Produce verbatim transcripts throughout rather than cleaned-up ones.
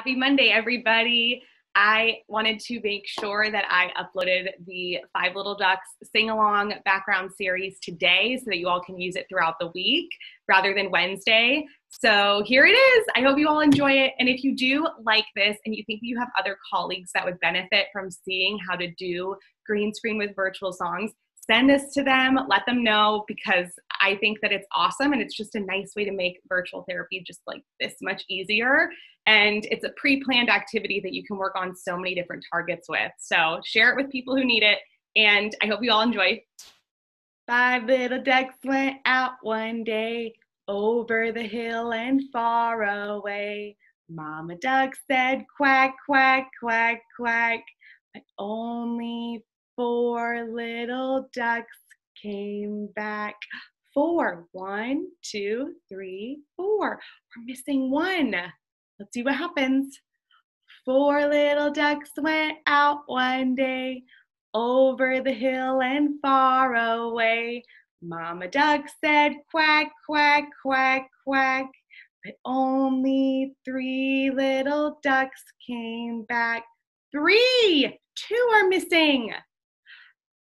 Happy Monday, everybody. I wanted to make sure that I uploaded the Five Little Ducks sing-along background series today so that you all can use it throughout the week rather than Wednesday. So here it is. I hope you all enjoy it. And if you do like this and you think you have other colleagues that would benefit from seeing how to do green screen with virtual songs, send this to them, let them know, because I think that it's awesome and it's just a nice way to make virtual therapy just like this much easier. And it's a pre-planned activity that you can work on so many different targets with. So share it with people who need it. And I hope you all enjoy. Five little ducks went out one day, over the hill and far away. Mama duck said quack, quack, quack, quack, but only four little ducks came back. Four. One, two, three, four. We're missing one. Let's see what happens. Four little ducks went out one day, over the hill and far away. Mama duck said quack, quack, quack, quack, but only three little ducks came back. Three! Two are missing.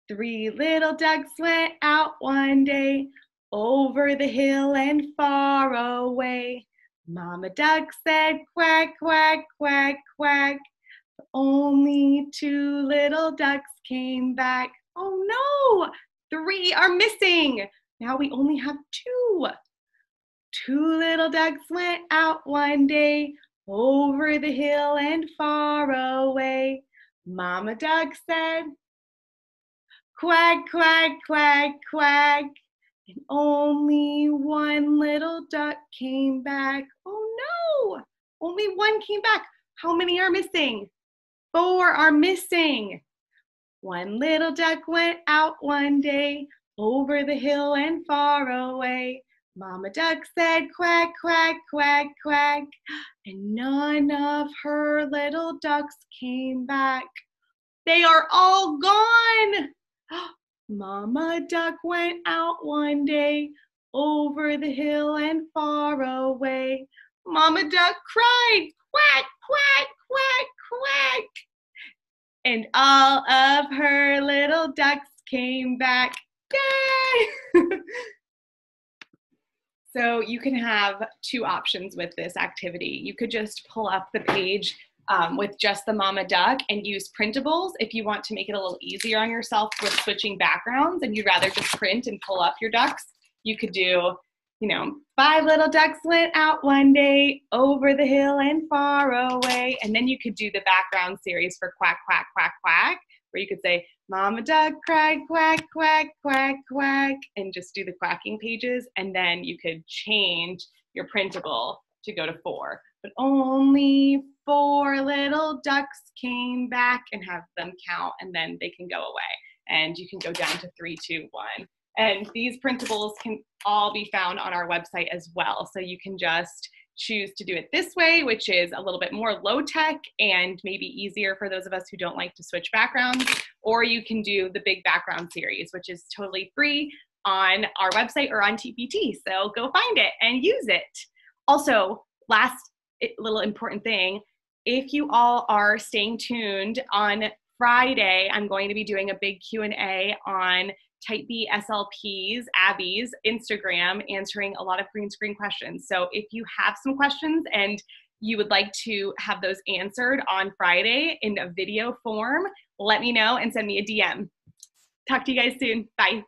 Three little ducks went out one day, over the hill and far away. Mama duck said quack, quack, quack, quack, but only two little ducks came back. Oh no, three are missing. Now we only have two. Two little ducks went out one day, over the hill and far away. Mama duck said quack, quack, quack, quack, and only one little duck came back. Oh no, only one came back. How many are missing? Four are missing. One little duck went out one day, over the hill and far away. Mama duck said quack, quack, quack, quack, and none of her little ducks came back. They are all gone. Mama duck went out one day, over the hill and far away. Mama duck cried, quack, quack, quack, quack, and all of her little ducks came back. Yay! So you can have two options with this activity. You could just pull up the page Um, with just the mama duck and use printables if you want to make it a little easier on yourself with switching backgrounds and you'd rather just print and pull up your ducks. You could do, you know, five little ducks went out one day, over the hill and far away. And then you could do the background series for quack, quack, quack, quack, where you could say, mama duck cried quack, quack, quack, quack, and just do the quacking pages. And then you could change your printable to go to four. But only four little ducks came back, and have them count, and then they can go away. And you can go down to three, two, one. And these printables can all be found on our website as well. So you can just choose to do it this way, which is a little bit more low tech and maybe easier for those of us who don't like to switch backgrounds. Or you can do the big background series, which is totally free on our website or on T P T. So go find it and use it. Also, last little important thing, if you all are staying tuned, on Friday I'm going to be doing a big Q and A on Type B S L P's, Abby's Instagram, answering a lot of green screen questions. So if you have some questions and you would like to have those answered on Friday in a video form, let me know and send me a D M. Talk to you guys soon. Bye.